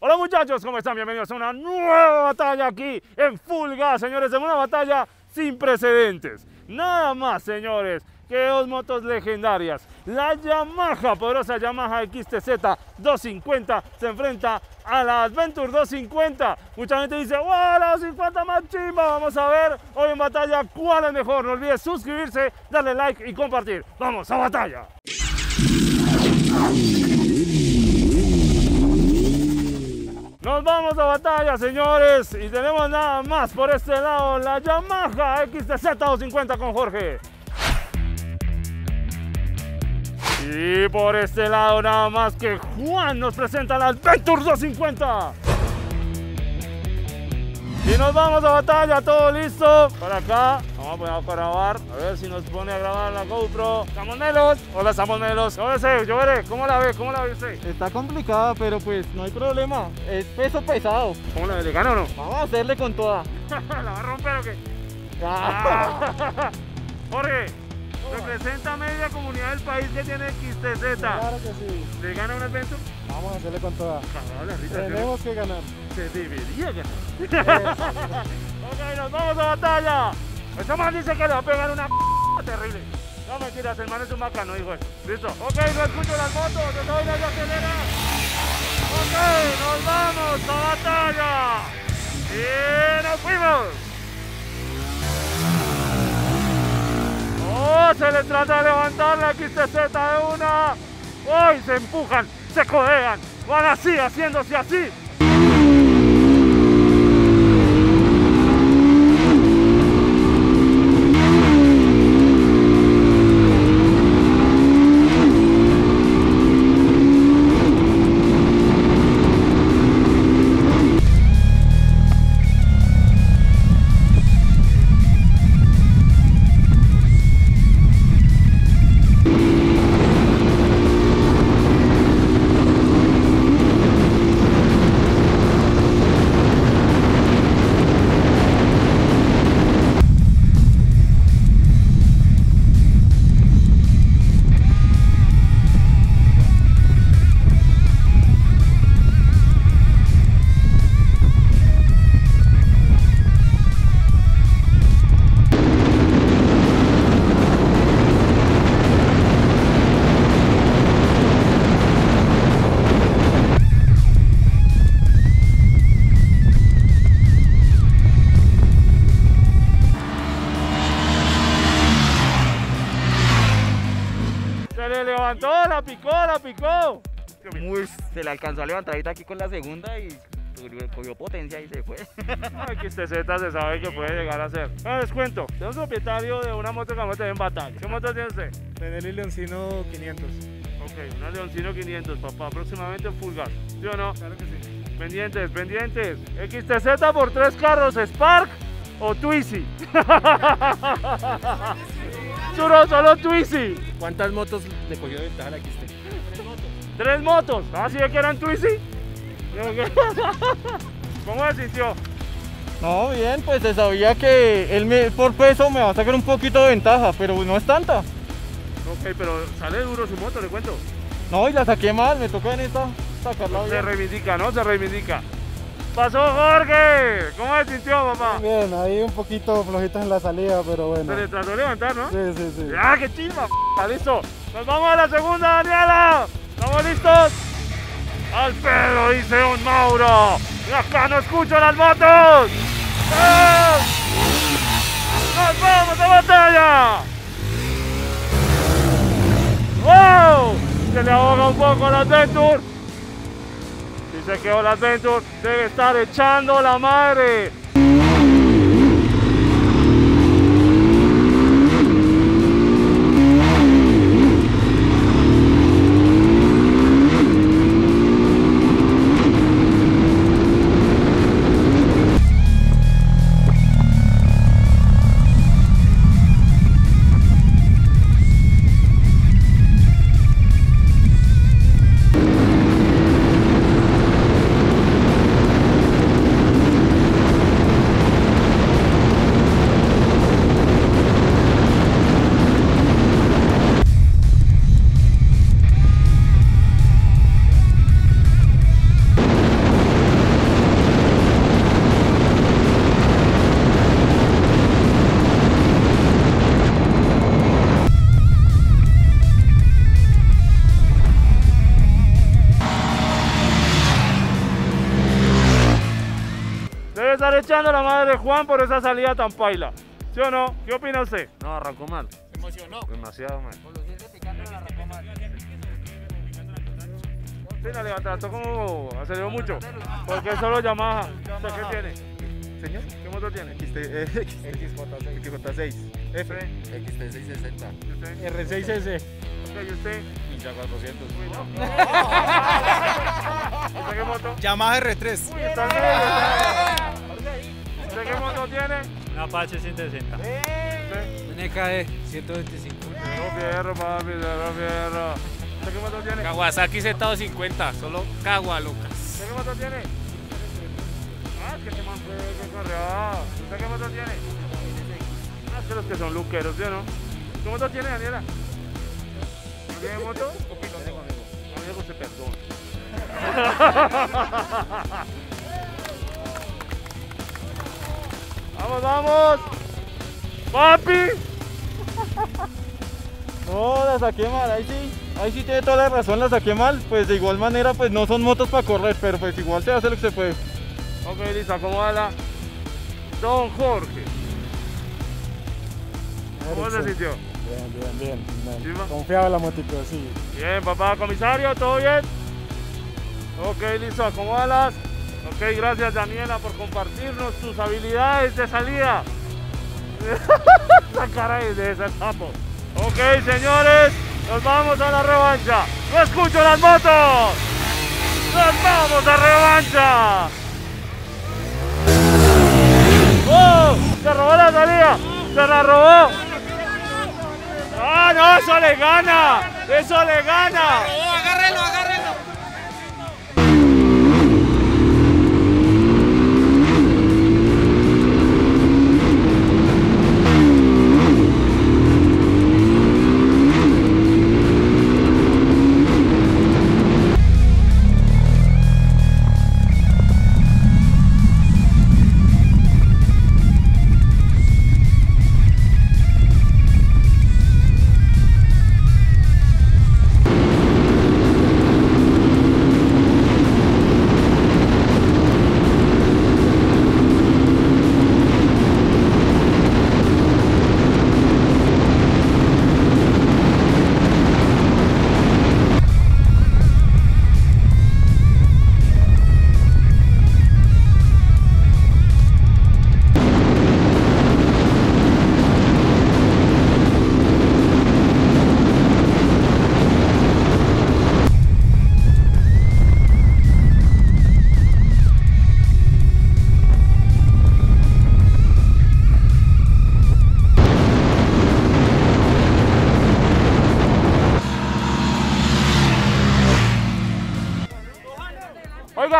Hola muchachos, ¿cómo están? Bienvenidos a una nueva batalla aquí en Full Gas, señores, en una batalla sin precedentes. Nada más, señores, que dos motos legendarias. La Yamaha, poderosa Yamaha XTZ 250 se enfrenta a la Adventure 250. Mucha gente dice, ¡wow, la 250 más chimba! Vamos a ver hoy en batalla cuál es mejor. No olvides suscribirse, darle like y compartir. ¡Vamos a batalla! Nos vamos a batalla, señores, y tenemos nada más por este lado la Yamaha XTZ 250 con Jorge. Y por este lado nada más que Juan nos presenta la Adventure 250. Y nos vamos a batalla, todo listo. Para acá, vamos a poner a grabar, a ver si nos pone a grabar la GoPro. ¡Samonelos! Hola, Samonelos. Hola, Joel, ¿cómo la ve? ¿Cómo la ve usted? Está complicada, pero pues no hay problema. Es peso pesado. ¿Cómo la ve? ¿Le gana o no? Vamos a hacerle con toda. ¿La va a romper o qué? Jorge, representa media comunidad del país que tiene XTZ. Claro que sí. ¿Le gana un evento? Vamos a hacerle con toda. Tenemos que ganar. Se debería ganar. Ok, nos vamos a batalla. Esta man dice que le va a pegar una p terrible. No, mentiras, hermano, es un bacano, hijo. Listo. Ok, no escucho las motos, no te voy a acelerar. Ok, nos vamos a batalla. Y nos fuimos. Oh, se le trata de levantar la XTZ de una. Hoy se empujan, se codean, van así, haciéndose así. La picó, la picó. Uy, se la alcanzó a levantadita aquí con la segunda y cogió potencia y se fue. XTZ se sabe que puede llegar a ser. Bueno, les cuento, soy un propietario de una moto que vamos a tener en batalla. ¿Qué moto tiene usted? Tener el Leoncino 500. Ok, una Leoncino 500, papá, próximamente en Full Gas. ¿Sí o no? Claro que sí. Pendientes, pendientes. XTZ por 3 carros, Spark o Twizy. Solo Twizy. ¿Cuántas motos le cogió de ventaja la XT? 3 motos. 3 motos. ¿Ah, sí que eran Twizy? ¿Cómo se sintió? No, bien, pues se sabía que él por peso me va a sacar un poquito de ventaja, pero no es tanta. Ok, pero sale duro su moto, le cuento. No, y la saqué mal, me tocó en esta sacarla bien. Se reivindica, ¿no? Se reivindica. Pasó Jorge, ¿cómo se sintió, papá? Bien, ahí un poquito flojitas en la salida, pero bueno. Se le trató de levantar, ¿no? Sí, sí, sí. ¡Ah, qué chimba! Listo, nos vamos a la segunda, Daniela. ¿Estamos listos? Al pelo, dice un Mauro. Y acá no escucho las motos. ¡Nos vamos a batalla! ¡Wow! Se le ahoga un poco a la Adventure. Se quedó la Adventure, debe estar echando la madre. debe estar echando la madre de Juan por esa salida tan paila. ¿Sí o no? ¿Qué opina usted? No, arrancó mal. Se emocionó. Demasiado mal. Con los dientes picando la arrancó mal. Sí, la levantó como aceleró mucho. Porque es solo Yamaha. ¿Qué tiene? Señor, ¿qué motor tiene? XJ6. F. XT660. R6S. ¿Y usted? Ninja 400. ¿Usted qué moto? Yamaha R3. ¿Usted qué moto tiene? Una PACH 160. Un NK 125. No pierdo, papi, no pierdo. ¿Usted qué moto tiene? Kawasaki Z50, solo Kawa, Lucas. ¿Usted qué moto tiene? Que se mantuvo, que corrió. ¿Usted qué moto tiene? Ah, que los que son luqueros, ¿sí o no? ¿Qué moto tiene, Daniela? ¿No tiene moto? No tengo, amigo. Amigo, se perdona. ¡Vamos, vamos! ¡Papi! No, la saqué mal, ahí sí. Ahí sí tiene toda la razón, la saqué mal. Pues de igual manera, pues no son motos para correr, pero pues igual se hace lo que se puede. Ok, listo, acomódala. Don Jorge, ¿cómo se sintió? Bien, bien, bien. ¿Sí, confiaba la motico, sí. Bien, papá, comisario, ¿todo bien? Ok, listo, acomódalas. Ok, gracias, Daniela, por compartirnos tus habilidades de salida. La cara es de ese sapo. Ok, señores, nos vamos a la revancha. ¡No escucho las motos! ¡Nos vamos a revancha! ¡Oh! ¡Se robó la salida! ¡Se la robó! ¡Ah, no! ¡Eso le gana! ¡Eso le gana! ¡Agárrelo, agárrelo!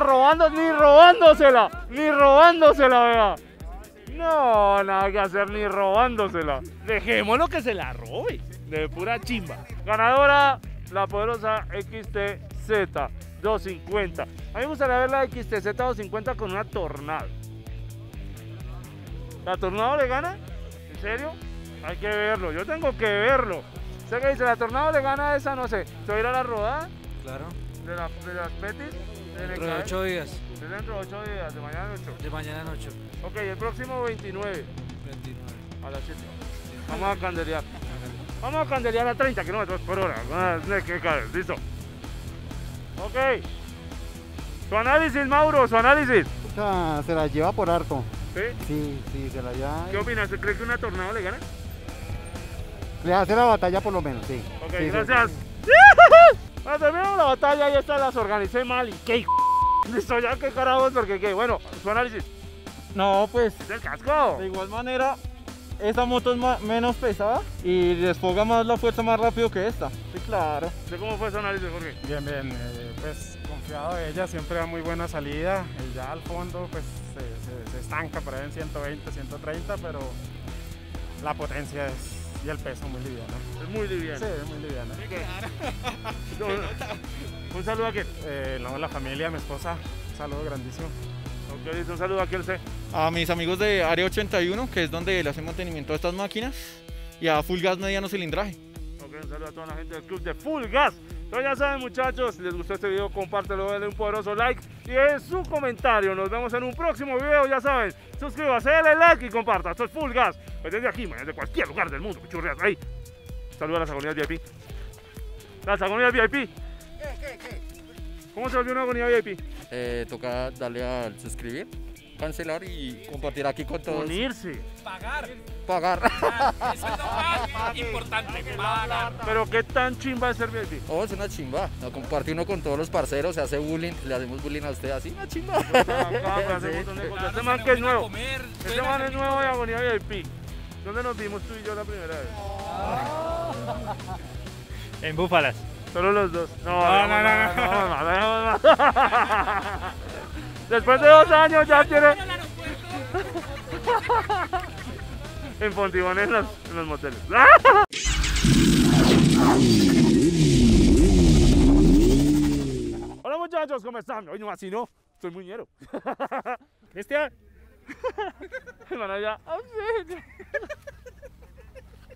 Robando, ni robándosela, vea. No, nada que hacer, ni robándosela. Dejémoslo que se la robe, de pura chimba. Ganadora, la poderosa XTZ 250. A mí me gustaría ver la XTZ 250 con una Tornado. ¿La Tornado le gana? ¿En serio? Hay que verlo, yo tengo que verlo. Sé que dice, la Tornado le gana a esa, no sé. ¿Se va a ir a la rodada? Claro. ¿De las Petis? Dentro de 8 días. Dentro de 8 días, de mañana en 8. De mañana en 8. Ok, el próximo 29. 29. A las 7. Sí. Vamos a candelear. Vamos a candelear a 30 kilómetros por hora. Listo. Ok. Su análisis, Mauro, su análisis. Puta, se la lleva por harto. ¿Sí? Sí, se la lleva. ¿Qué opinas? ¿Crees que una Tornado le gana? Le hace la batalla por lo menos, sí. Ok, sí, gracias. Sí. Bueno, terminamos la batalla y estas las organicé mal y qué listo ya, qué carajos, porque qué, bueno, su análisis. No, pues, es el casco. De igual manera, esta moto es menos pesada y desfoga más la fuerza más rápido que esta. Sí, claro. ¿De cómo fue su análisis, Jorge? Bien, bien, pues confiado de ella, siempre da muy buena salida, ya al fondo pues se estanca por ahí en 120, 130, pero la potencia es... Y el peso muy liviano. Es muy liviano. Sí, es muy liviano. Sí, claro. Un saludo a quién. No, la familia, mi esposa. Un saludo grandísimo. Okay, un saludo a quién sé. A mis amigos de Área 81, que es donde le hacen mantenimiento a estas máquinas. Y a Full Gas mediano cilindraje. Ok, un saludo a toda la gente del club de Full Gas. Entonces ya saben, muchachos, si les gustó este video, compártelo, denle un poderoso like. deje su comentario. Nos vemos en un próximo video, ya saben, suscríbase, dale like y comparta. Esto es Full Gas, desde aquí, desde cualquier lugar del mundo, pichurrias, ahí. Saluda a las agonías VIP. Las agonías VIP. ¿Qué? ¿Cómo se volvió una agonía VIP? Toca darle al suscribir, cancelar y compartir aquí con todos. Unirse. Pagar. Eso es lo más importante, pagar. Pero qué tan chimba es ser VIP. Oh, es una chimba. Lo comparte uno con todos los parceros, se hace bullying, le hacemos bullying a usted, así una chimba. Este man que es nuevo. Este man es nuevo de agonía VIP. ¿Dónde nos vimos tú y yo la primera vez? En Búfalas. Solo los dos. No. Después de 2 años ya tiene... En Fontibonés, en los moteles. Hola muchachos, ¿cómo están? Hoy no, así no. Estoy muñero. Cristian. Hermano, ya...